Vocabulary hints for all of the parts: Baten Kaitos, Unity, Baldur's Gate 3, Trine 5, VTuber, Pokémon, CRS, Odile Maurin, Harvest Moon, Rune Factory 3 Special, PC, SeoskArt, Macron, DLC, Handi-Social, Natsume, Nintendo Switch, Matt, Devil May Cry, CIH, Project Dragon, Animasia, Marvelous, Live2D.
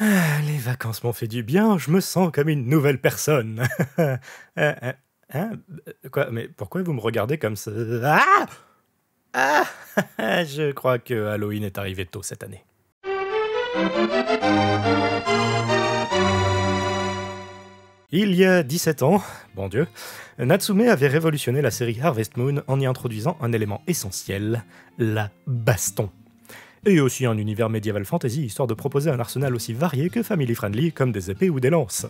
Ah, les vacances m'ont fait du bien, je me sens comme une nouvelle personne. Hein? Quoi? Mais pourquoi vous me regardez comme ça? Ah! Ah! Je crois que Halloween est arrivé tôt cette année. Il y a 17 ans, bon Dieu, Natsume avait révolutionné la série Harvest Moon en y introduisant un élément essentiel, la baston. Et aussi un univers médiéval fantasy, histoire de proposer un arsenal aussi varié que family-friendly comme des épées ou des lances.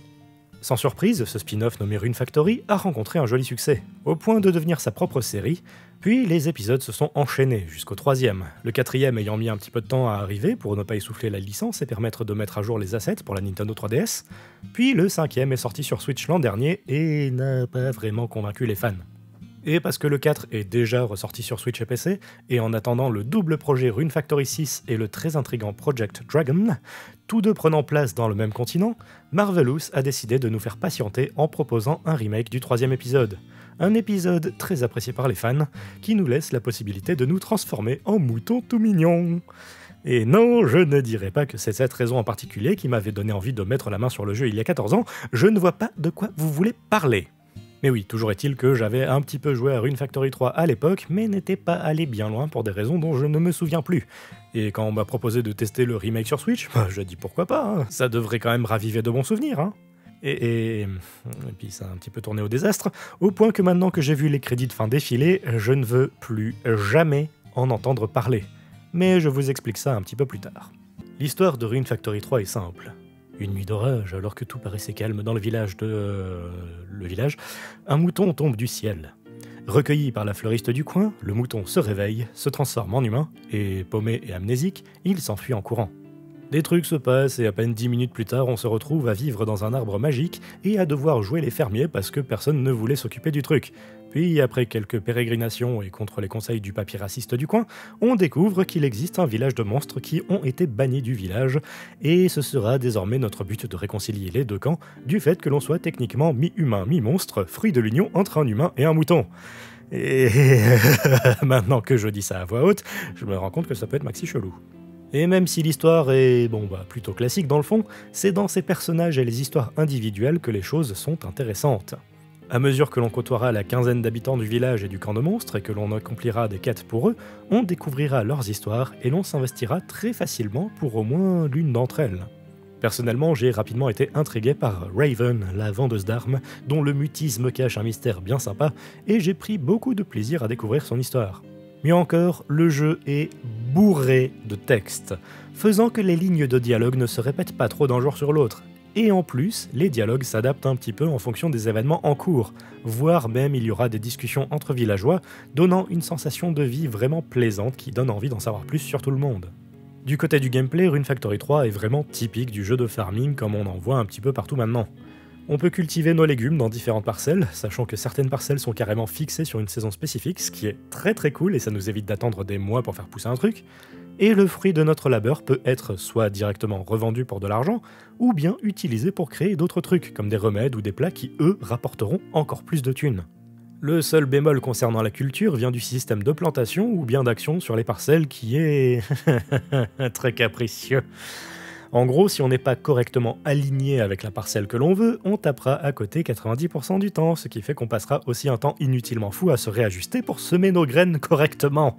Sans surprise, ce spin-off nommé Rune Factory a rencontré un joli succès, au point de devenir sa propre série, puis les épisodes se sont enchaînés jusqu'au troisième, le quatrième ayant mis un petit peu de temps à arriver pour ne pas essouffler la licence et permettre de mettre à jour les assets pour la Nintendo 3DS, puis le cinquième est sorti sur Switch l'an dernier et n'a pas vraiment convaincu les fans. Et parce que le 4 est déjà ressorti sur Switch et PC, et en attendant le double projet Rune Factory 6 et le très intriguant Project Dragon, tous deux prenant place dans le même continent, Marvelous a décidé de nous faire patienter en proposant un remake du troisième épisode. Un épisode très apprécié par les fans, qui nous laisse la possibilité de nous transformer en moutons tout mignons. Et non, je ne dirais pas que c'est cette raison en particulier qui m'avait donné envie de mettre la main sur le jeu il y a 14 ans, je ne vois pas de quoi vous voulez parler. Mais oui, toujours est-il que j'avais un petit peu joué à Rune Factory 3 à l'époque, mais n'étais pas allé bien loin pour des raisons dont je ne me souviens plus. Et quand on m'a proposé de tester le remake sur Switch, bah, je dis pourquoi pas, hein. Ça devrait quand même raviver de bons souvenirs, hein. Et puis ça a un petit peu tourné au désastre, au point que maintenant que j'ai vu les crédits de fin défiler, je ne veux plus jamais en entendre parler. Mais je vous explique ça un petit peu plus tard. L'histoire de Rune Factory 3 est simple. Une nuit d'orage, alors que tout paraissait calme dans le village de... un mouton tombe du ciel. Recueilli par la fleuriste du coin, le mouton se réveille, se transforme en humain, et paumé et amnésique, il s'enfuit en courant. Des trucs se passent et à peine 10 minutes plus tard, on se retrouve à vivre dans un arbre magique et à devoir jouer les fermiers parce que personne ne voulait s'occuper du truc. Puis, après quelques pérégrinations et contre les conseils du papy raciste du coin, on découvre qu'il existe un village de monstres qui ont été bannis du village, et ce sera désormais notre but de réconcilier les deux camps du fait que l'on soit techniquement mi-humain, mi-monstre, fruit de l'union entre un humain et un mouton. Et maintenant que je dis ça à voix haute, je me rends compte que ça peut être maxi chelou. Et même si l'histoire est, bon bah, plutôt classique dans le fond, c'est dans ces personnages et les histoires individuelles que les choses sont intéressantes. À mesure que l'on côtoiera la quinzaine d'habitants du village et du camp de monstres et que l'on accomplira des quêtes pour eux, on découvrira leurs histoires et l'on s'investira très facilement pour au moins l'une d'entre elles. Personnellement, j'ai rapidement été intrigué par Raven, la vendeuse d'armes, dont le mutisme cache un mystère bien sympa, et j'ai pris beaucoup de plaisir à découvrir son histoire. Mieux encore, le jeu est bourré de textes, faisant que les lignes de dialogue ne se répètent pas trop d'un jour sur l'autre. Et en plus, les dialogues s'adaptent un petit peu en fonction des événements en cours, voire même il y aura des discussions entre villageois, donnant une sensation de vie vraiment plaisante qui donne envie d'en savoir plus sur tout le monde. Du côté du gameplay, Rune Factory 3 est vraiment typique du jeu de farming comme on en voit un petit peu partout maintenant. On peut cultiver nos légumes dans différentes parcelles, sachant que certaines parcelles sont carrément fixées sur une saison spécifique, ce qui est très cool et ça nous évite d'attendre des mois pour faire pousser un truc, et le fruit de notre labeur peut être soit directement revendu pour de l'argent, ou bien utilisé pour créer d'autres trucs, comme des remèdes ou des plats qui, eux, rapporteront encore plus de thunes. Le seul bémol concernant la culture vient du système de plantation ou bien d'action sur les parcelles qui est... très capricieux. En gros, si on n'est pas correctement aligné avec la parcelle que l'on veut, on tapera à côté 90% du temps, ce qui fait qu'on passera aussi un temps inutilement fou à se réajuster pour semer nos graines correctement.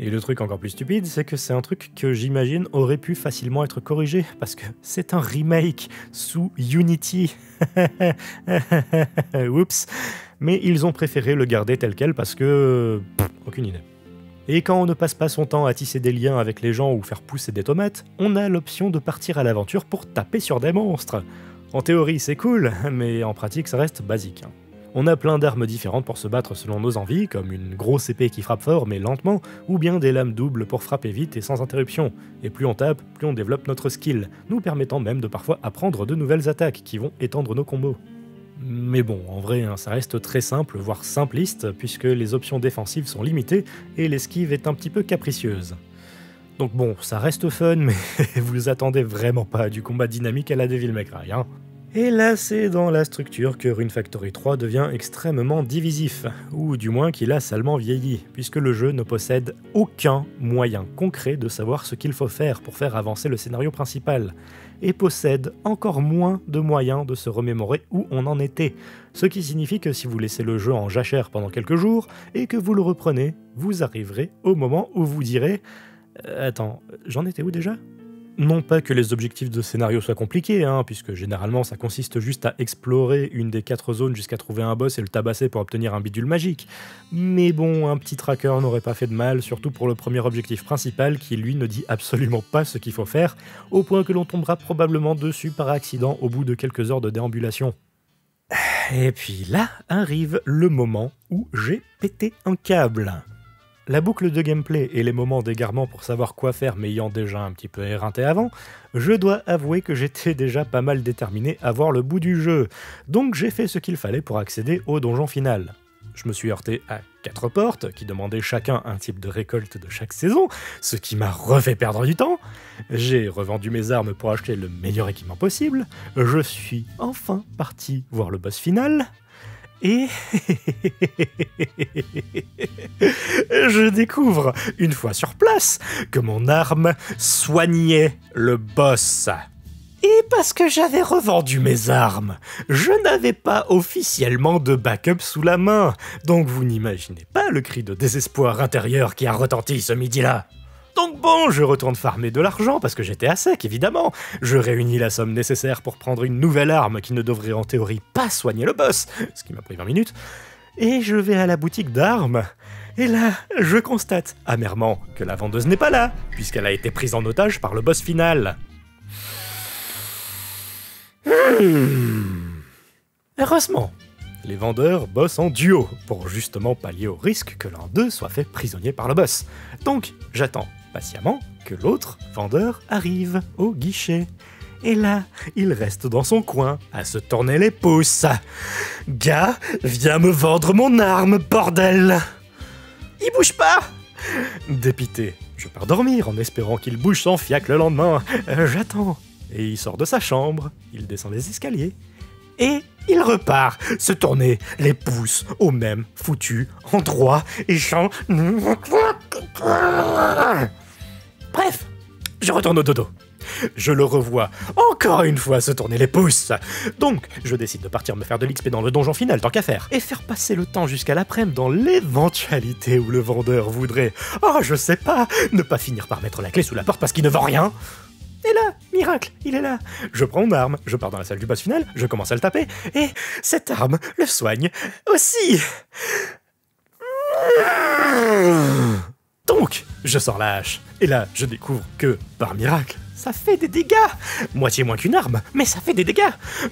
Et le truc encore plus stupide, c'est que c'est un truc que j'imagine aurait pu facilement être corrigé, parce que c'est un remake sous Unity. Oups. Mais ils ont préféré le garder tel quel parce que... Pff, aucune idée. Et quand on ne passe pas son temps à tisser des liens avec les gens ou faire pousser des tomates, on a l'option de partir à l'aventure pour taper sur des monstres. En théorie c'est cool, mais en pratique ça reste basique. On a plein d'armes différentes pour se battre selon nos envies, comme une grosse épée qui frappe fort mais lentement, ou bien des lames doubles pour frapper vite et sans interruption. Et plus on tape, plus on développe notre skill, nous permettant même de parfois apprendre de nouvelles attaques qui vont étendre nos combos. Mais bon, en vrai, hein, ça reste très simple, voire simpliste, puisque les options défensives sont limitées et l'esquive est un petit peu capricieuse. Donc bon, ça reste fun, mais vous attendez vraiment pas du combat dynamique à la Devil May Cry, hein. Et là, c'est dans la structure que Rune Factory 3 devient extrêmement divisif, ou du moins qu'il a salement vieilli, puisque le jeu ne possède aucun moyen concret de savoir ce qu'il faut faire pour faire avancer le scénario principal, et possède encore moins de moyens de se remémorer où on en était, ce qui signifie que si vous laissez le jeu en jachère pendant quelques jours, et que vous le reprenez, vous arriverez au moment où vous direz « Attends, j'en étais où déjà ?» Non pas que les objectifs de scénario soient compliqués, hein, puisque généralement ça consiste juste à explorer une des 4 zones jusqu'à trouver un boss et le tabasser pour obtenir un bidule magique, mais bon, un petit tracker n'aurait pas fait de mal, surtout pour le premier objectif principal qui lui ne dit absolument pas ce qu'il faut faire, au point que l'on tombera probablement dessus par accident au bout de quelques heures de déambulation. Et puis là arrive le moment où j'ai pété un câble. La boucle de gameplay et les moments d'égarement pour savoir quoi faire m'ayant déjà un petit peu éreinté avant, je dois avouer que j'étais déjà pas mal déterminé à voir le bout du jeu, donc j'ai fait ce qu'il fallait pour accéder au donjon final. Je me suis heurté à 4 portes, qui demandaient chacun un type de récolte de chaque saison, ce qui m'a refait perdre du temps. J'ai revendu mes armes pour acheter le meilleur équipement possible, je suis enfin parti voir le boss final... Et je découvre, une fois sur place, que mon arme soignait le boss. Et parce que j'avais revendu mes armes, je n'avais pas officiellement de backup sous la main, donc vous n'imaginez pas le cri de désespoir intérieur qui a retenti ce midi-là. Donc bon, je retourne farmer de l'argent parce que j'étais à sec, évidemment. Je réunis la somme nécessaire pour prendre une nouvelle arme qui ne devrait en théorie pas soigner le boss, ce qui m'a pris 20 minutes, et je vais à la boutique d'armes. Et là, je constate amèrement que la vendeuse n'est pas là, puisqu'elle a été prise en otage par le boss final. Heureusement, les vendeurs bossent en duo pour justement pallier au risque que l'un d'eux soit fait prisonnier par le boss. Donc, j'attends patiemment que l'autre vendeur arrive au guichet. Et là, il reste dans son coin, à se tourner les pouces. « Gars, viens me vendre mon arme, bordel !»« Il bouge pas !» Dépité, je pars dormir en espérant qu'il bouge son fiac le lendemain. J'attends. Et il sort de sa chambre, il descend les escaliers, et il repart se tourner les pouces au même foutu endroit et chant... Bref, je retourne au dodo. Je le revois encore une fois se tourner les pouces. Donc, je décide de partir me faire de l'XP dans le donjon final, tant qu'à faire. Et faire passer le temps jusqu'à l'après-midi dans l'éventualité où le vendeur voudrait... Oh, je sais pas, ne pas finir par mettre la clé sous la porte parce qu'il ne vend rien. Et là, miracle, il est là. Je prends mon arme, je pars dans la salle du boss final, je commence à le taper, et cette arme le soigne aussi. Donc, je sors la hache, et là, je découvre que, par miracle, ça fait des dégâts. Moitié moins qu'une arme, mais ça fait des dégâts.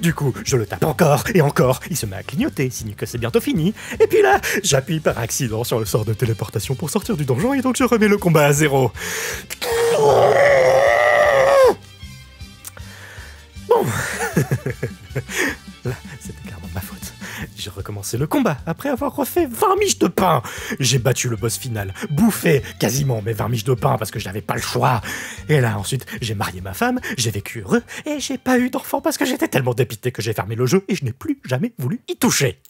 Du coup, je le tape encore et encore, il se met à clignoter, signe que c'est bientôt fini, et puis là, j'appuie par accident sur le sort de téléportation pour sortir du donjon, et donc je remets le combat à zéro. Bon, là, c'était clairement ma faute. J'ai recommencé le combat après avoir refait 20 miches de pain. J'ai battu le boss final, bouffé quasiment mes 20 miches de pain parce que je n'avais pas le choix. Et là, ensuite, j'ai marié ma femme, j'ai vécu heureux et j'ai pas eu d'enfant parce que j'étais tellement dépité que j'ai fermé le jeu et je n'ai plus jamais voulu y toucher.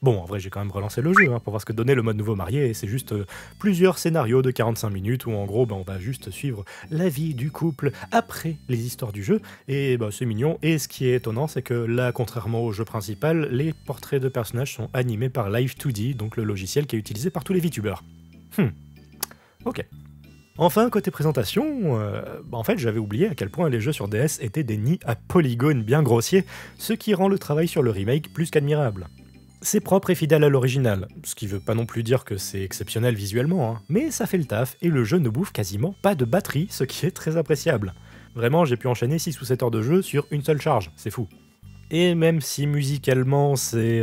Bon, en vrai, j'ai quand même relancé le jeu hein, pour voir ce que donnait le mode nouveau marié, et c'est juste plusieurs scénarios de 45 minutes où en gros, on va juste suivre la vie du couple après les histoires du jeu, et c'est mignon, et ce qui est étonnant, c'est que là, contrairement au jeu principal, les portraits de personnages sont animés par Live2D, donc le logiciel qui est utilisé par tous les VTubers. Ok. Enfin, côté présentation, en fait j'avais oublié à quel point les jeux sur DS étaient des nids à polygones bien grossiers, ce qui rend le travail sur le remake plus qu'admirable. C'est propre et fidèle à l'original, ce qui veut pas non plus dire que c'est exceptionnel visuellement, hein, mais ça fait le taf et le jeu ne bouffe quasiment pas de batterie, ce qui est très appréciable. Vraiment, j'ai pu enchaîner 6 ou 7 heures de jeu sur une seule charge, c'est fou. Et même si musicalement c'est,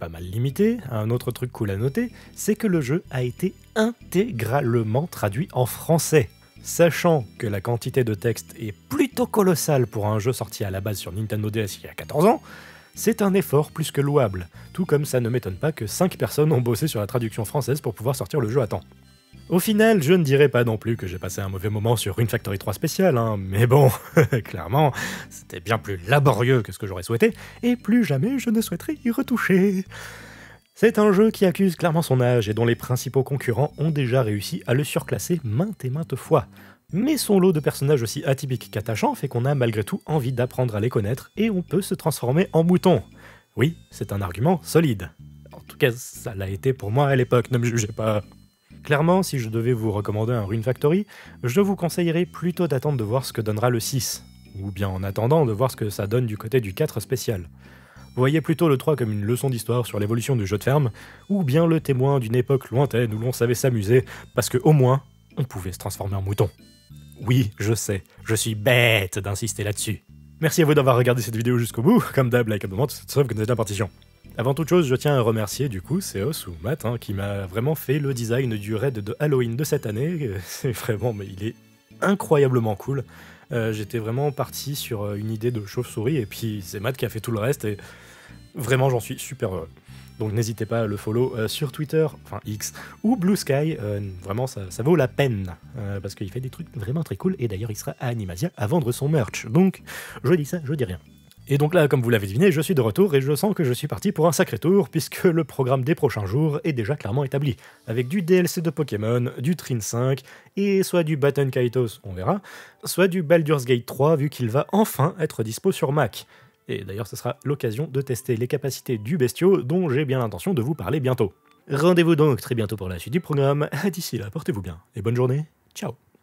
pas mal limité, un autre truc cool à noter, c'est que le jeu a été intégralement traduit en français. Sachant que la quantité de texte est plutôt colossale pour un jeu sorti à la base sur Nintendo DS il y a 14 ans, c'est un effort plus que louable, tout comme ça ne m'étonne pas que 5 personnes ont bossé sur la traduction française pour pouvoir sortir le jeu à temps. Au final, je ne dirais pas non plus que j'ai passé un mauvais moment sur Rune Factory 3 Special, hein, mais bon, clairement, c'était bien plus laborieux que ce que j'aurais souhaité, et plus jamais je ne souhaiterais y retoucher. C'est un jeu qui accuse clairement son âge et dont les principaux concurrents ont déjà réussi à le surclasser maintes et maintes fois. Mais son lot de personnages aussi atypiques qu'attachants fait qu'on a malgré tout envie d'apprendre à les connaître et on peut se transformer en mouton. Oui, c'est un argument solide. En tout cas, ça l'a été pour moi à l'époque, ne me jugez pas. Clairement, si je devais vous recommander un Rune Factory, je vous conseillerais plutôt d'attendre de voir ce que donnera le 6, ou bien en attendant de voir ce que ça donne du côté du 4 spécial. Voyez plutôt le 3 comme une leçon d'histoire sur l'évolution du jeu de ferme, ou bien le témoin d'une époque lointaine où l'on savait s'amuser, parce que au moins, on pouvait se transformer en mouton. Oui, je sais, je suis bête d'insister là-dessus. Merci à vous d'avoir regardé cette vidéo jusqu'au bout, comme d'hab, like, abonnement, sauf que vous êtes la partition. Avant toute chose, je tiens à remercier du coup Seos ou Matt hein, qui m'a vraiment fait le design du raid de Halloween de cette année. C'est vraiment, mais il est incroyablement cool. J'étais vraiment parti sur une idée de chauve-souris et puis c'est Matt qui a fait tout le reste et vraiment j'en suis super heureux. Donc n'hésitez pas à le follow sur Twitter, enfin X, ou Blue Sky, vraiment ça vaut la peine, parce qu'il fait des trucs vraiment très cool et d'ailleurs il sera à Animasia à vendre son merch, donc je dis ça, je dis rien. Et donc là, comme vous l'avez deviné, je suis de retour et je sens que je suis parti pour un sacré tour, puisque le programme des prochains jours est déjà clairement établi, avec du DLC de Pokémon, du Trine 5, et soit du Baten Kaitos, on verra, soit du Baldur's Gate 3, vu qu'il va enfin être dispo sur Mac. Et d'ailleurs, ce sera l'occasion de tester les capacités du bestiau, dont j'ai bien l'intention de vous parler bientôt. Rendez-vous donc très bientôt pour la suite du programme, d'ici là, portez-vous bien, et bonne journée, ciao.